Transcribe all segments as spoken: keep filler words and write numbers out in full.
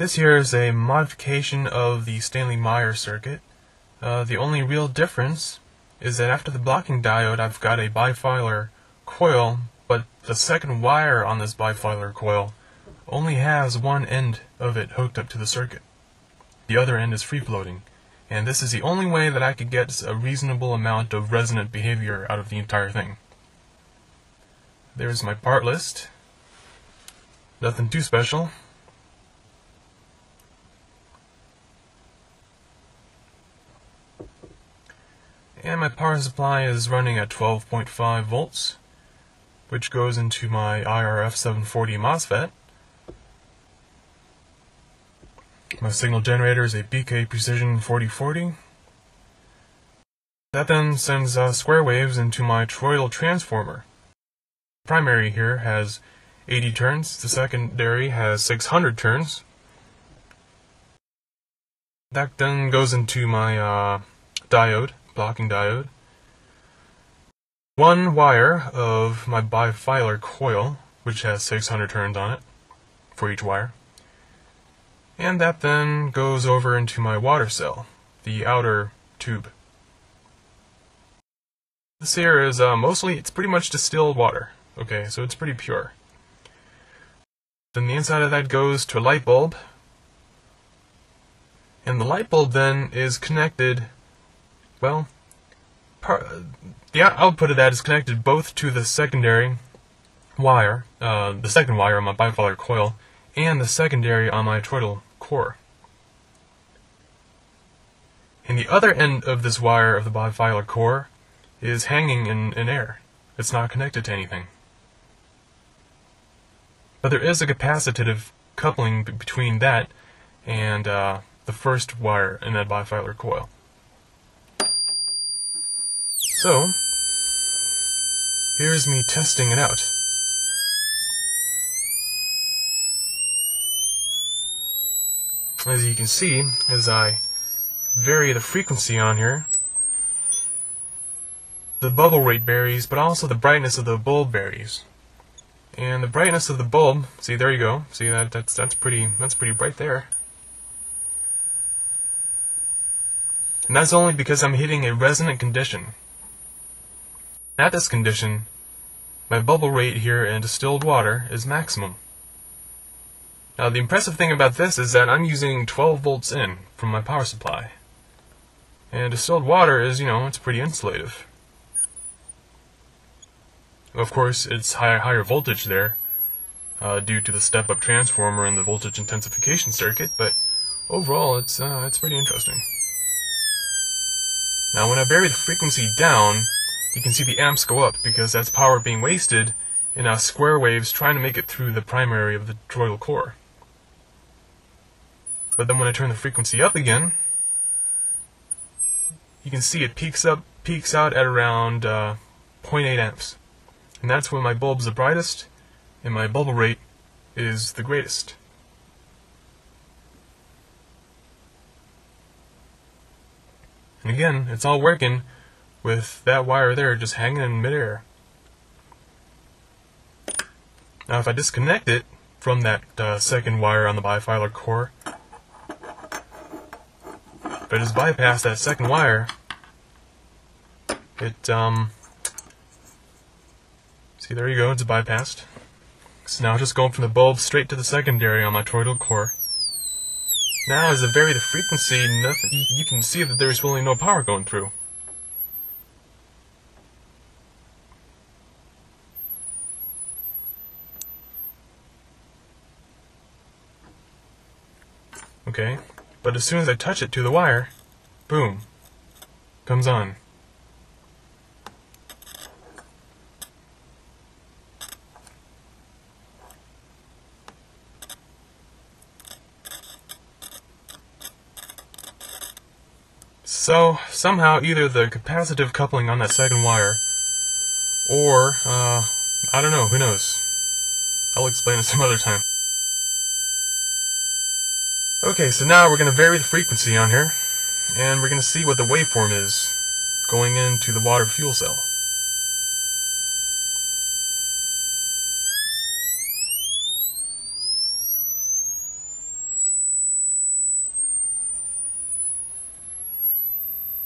This here is a modification of the Stanley Meyer circuit. Uh, the only real difference is that after the blocking diode, I've got a bifilar coil, but the second wire on this bifilar coil only has one end of it hooked up to the circuit. The other end is free-floating, and this is the only way that I could get a reasonable amount of resonant behavior out of the entire thing. There's my part list. Nothing too special. And my power supply is running at twelve point five volts, which goes into my I R F seven forty MOSFET. My signal generator is a B K Precision forty forty. That then sends uh, square waves into my toroidal transformer. The primary here has eighty turns, the secondary has six hundred turns. That then goes into my uh, diode, blocking diode. One wire of my bifilar coil, which has six hundred turns on it for each wire. And that then goes over into my water cell, the outer tube. This here is uh, mostly, it's pretty much distilled water. Okay, so it's pretty pure. Then the inside of that goes to a light bulb. And the light bulb then is connected, well, part, the output of that is connected both to the secondary wire, uh, the second wire on my bifilar coil, and the secondary on my toroidal core. And the other end of this wire of the bifilar core is hanging in, in air. It's not connected to anything. But there is a capacitive coupling between that and uh, the first wire in that bifilar coil. So, here's me testing it out. As you can see, as I vary the frequency on here, the bubble rate varies, but also the brightness of the bulb varies. And the brightness of the bulb, see, there you go. See, that that's that's pretty that's pretty bright there. And that's only because I'm hitting a resonant condition. At this condition, my bubble rate here in distilled water is maximum. Now, the impressive thing about this is that I'm using twelve volts in from my power supply. And distilled water is, you know, it's pretty insulative. Of course, it's higher, higher voltage there uh, due to the step-up transformer and the voltage intensification circuit, but overall, it's, uh, it's pretty interesting. Now, when I vary the frequency down, you can see the amps go up because that's power being wasted in our square waves trying to make it through the primary of the toroidal core. But then when I turn the frequency up again, you can see it peaks up, peaks out at around uh, zero point eight amps. And that's when my bulb's the brightest and my bubble rate is the greatest. And again, it's all working with that wire there just hanging in midair. Now if I disconnect it from that uh, second wire on the bifilar core, if I just bypass that second wire, it, um, see, there you go, it's bypassed. So now I'm just going from the bulb straight to the secondary on my toroidal core. Now as I vary the frequency, nothing, you can see that there's really no power going through. Okay, but as soon as I touch it to the wire, boom, comes on. So, somehow either the capacitive coupling on that second wire, or, uh, I don't know, who knows. I'll explain it some other time. Okay, so now we're going to vary the frequency on here, and we're going to see what the waveform is going into the water fuel cell.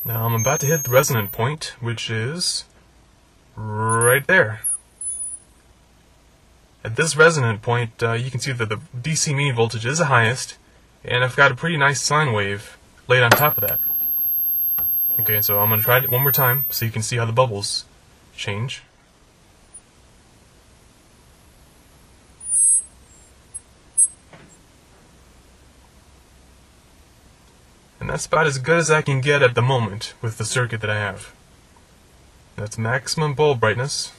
Now I'm about to hit the resonant point, which is right there. At this resonant point, uh, you can see that the D C mean voltage is the highest, and I've got a pretty nice sine wave laid on top of that. Okay, so I'm going to try it one more time so you can see how the bubbles change. And that's about as good as I can get at the moment with the circuit that I have. That's maximum bulb brightness.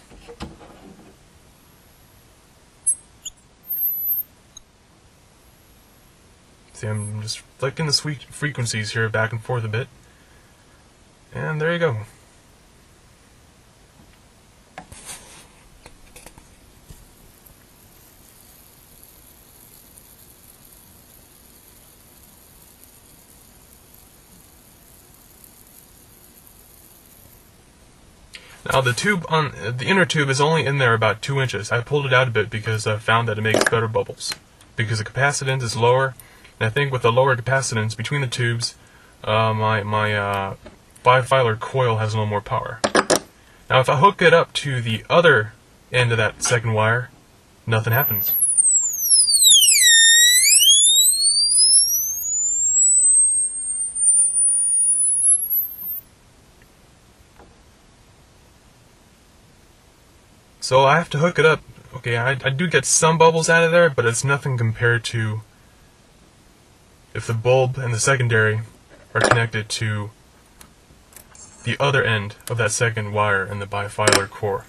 See, I'm just flicking the sweet frequencies here back and forth a bit. And there you go. Now the tube on the inner tube is only in there about two inches. I pulled it out a bit because I found that it makes better bubbles because the capacitance is lower. And I think with the lower capacitance between the tubes, uh, my my uh, bifilar coil has a little more power. Now if I hook it up to the other end of that second wire, nothing happens. So I have to hook it up. Okay, I, I do get some bubbles out of there, but it's nothing compared to if the bulb and the secondary are connected to the other end of that second wire in the bifilar core.